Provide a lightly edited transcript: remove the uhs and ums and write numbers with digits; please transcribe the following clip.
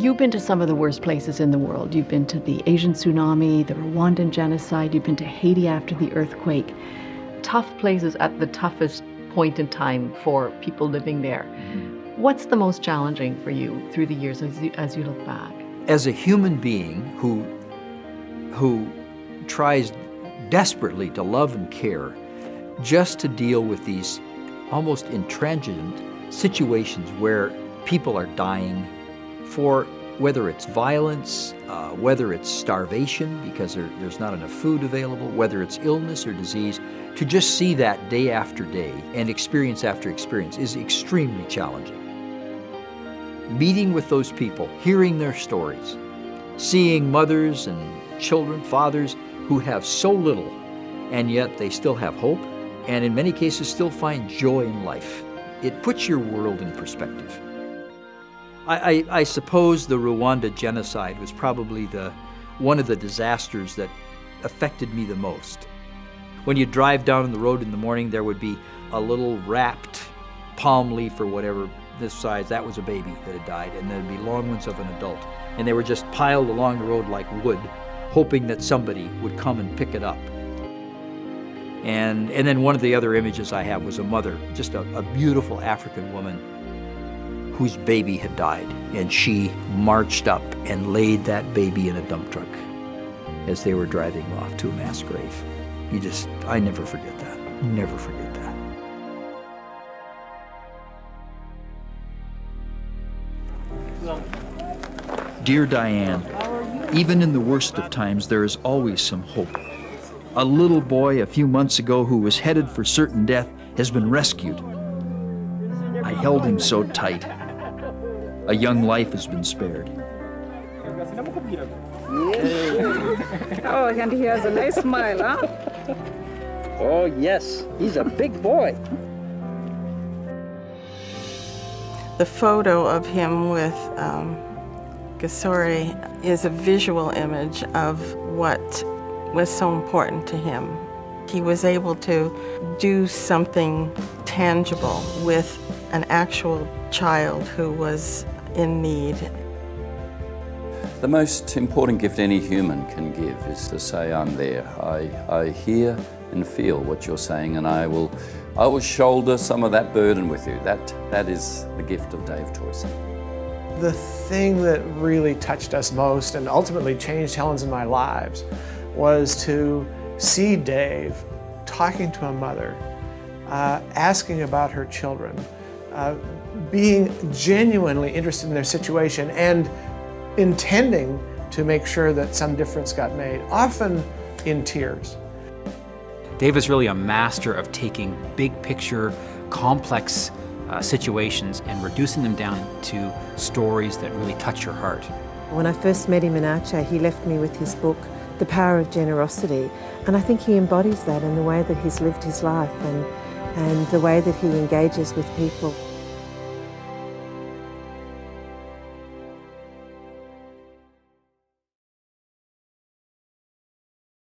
You've been to some of the worst places in the world. You've been to the Asian tsunami, the Rwandan genocide. You've been to Haiti after the earthquake. Tough places at the toughest point in time for people living there. What's the most challenging for you through the years as you look back? As a human being who tries desperately to love and care, just to deal with these almost intransigent situations where people are dying for whether it's violence, whether it's starvation because there's not enough food available, whether it's illness or disease, to just see that day after day and experience after experience is extremely challenging. Meeting with those people, hearing their stories, seeing mothers and children, fathers who have so little and yet they still have hope and in many cases still find joy in life. It puts your world in perspective. I suppose the Rwanda genocide was probably one of the disasters that affected me the most. When you drive down on the road in the morning, there would be a little wrapped palm leaf or whatever this size. That was a baby that had died, and there'd be long ones of an adult. And they were just piled along the road like wood, hoping that somebody would come and pick it up. And then one of the other images I have was a mother, just a beautiful African woman, whose baby had died, and she marched up and laid that baby in a dump truck as they were driving off to a mass grave. I never forget that, never forget that. Dear Diane, even in the worst of times, there is always some hope. A little boy a few months ago who was headed for certain death has been rescued. I held him so tight. A young life has been spared. Oh, and he has a nice smile, huh? Oh, yes, he's a big boy. The photo of him with Gasore is a visual image of what was so important to him. He was able to do something tangible with an actual child who was in need. The most important gift any human can give is to say, I'm there. I hear and feel what you're saying, and I will shoulder some of that burden with you. That is the gift of Dave Toycen. The thing that really touched us most and ultimately changed Helen's and my lives was to see Dave talking to a mother, asking about her children, being genuinely interested in their situation and intending to make sure that some difference got made, often in tears. Dave is really a master of taking big picture, complex situations and reducing them down to stories that really touch your heart. When I first met him in Aceh, he left me with his book, The Power of Generosity, and I think he embodies that in the way that he's lived his life and the way that he engages with people.